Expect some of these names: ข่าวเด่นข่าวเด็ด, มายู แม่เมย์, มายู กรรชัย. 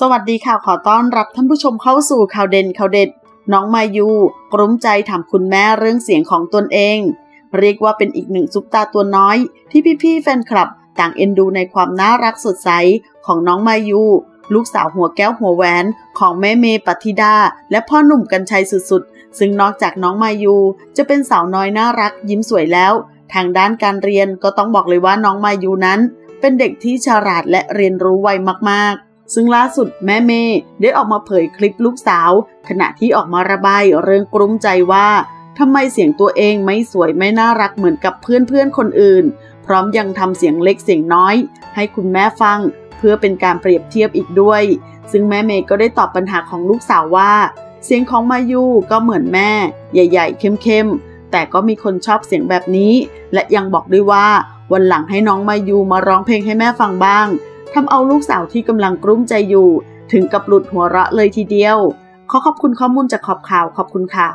สวัสดีค่ะขอต้อนรับท่านผู้ชมเข้าสู่ข่าวเด่นข่าวเด็ดน้องมายูกลุ้มใจถามคุณแม่เรื่องเสียงของตนเองเรียกว่าเป็นอีกหนึ่งซุปตาตัวน้อยที่พี่ๆแฟนคลับต่างเอ็นดูในความน่ารักสดใสของน้องมายูลูกสาวหัวแก้วหัวแหวนของแม่เมย์ปฏิดาและพ่อหนุ่มกรรชัยสุดๆซึ่งนอกจากน้องมายูจะเป็นสาวน้อยน่ารักยิ้มสวยแล้วทางด้านการเรียนก็ต้องบอกเลยว่าน้องมายูนั้นเป็นเด็กที่ฉลาดและเรียนรู้ไวมากๆซึ่งล่าสุดแม่เมย์ได้ออกมาเผยคลิปลูกสาวขณะที่ออกมาระบายเรื่องกลุ้มใจว่าทำไมเสียงตัวเองไม่สวยไม่น่ารักเหมือนกับเพื่อนๆคนอื่นพร้อมยังทำเสียงเล็กเสียงน้อยให้คุณแม่ฟังเพื่อเป็นการเปรียบเทียบอีกด้วยซึ่งแม่เมย์ก็ได้ตอบปัญหาของลูกสาวว่าเสียงของมายูก็เหมือนแม่ใหญ่ๆเข้มๆแต่ก็มีคนชอบเสียงแบบนี้และยังบอกด้วยว่าวันหลังให้น้องมายูมาร้องเพลงให้แม่ฟังบ้างทำเอาลูกสาวที่กำลังกลุ้มใจอยู่ถึงกับหลุดหัวเราะเลยทีเดียวขอขอบคุณข้อมูลจากขอบข่าวขอบคุณค่ะ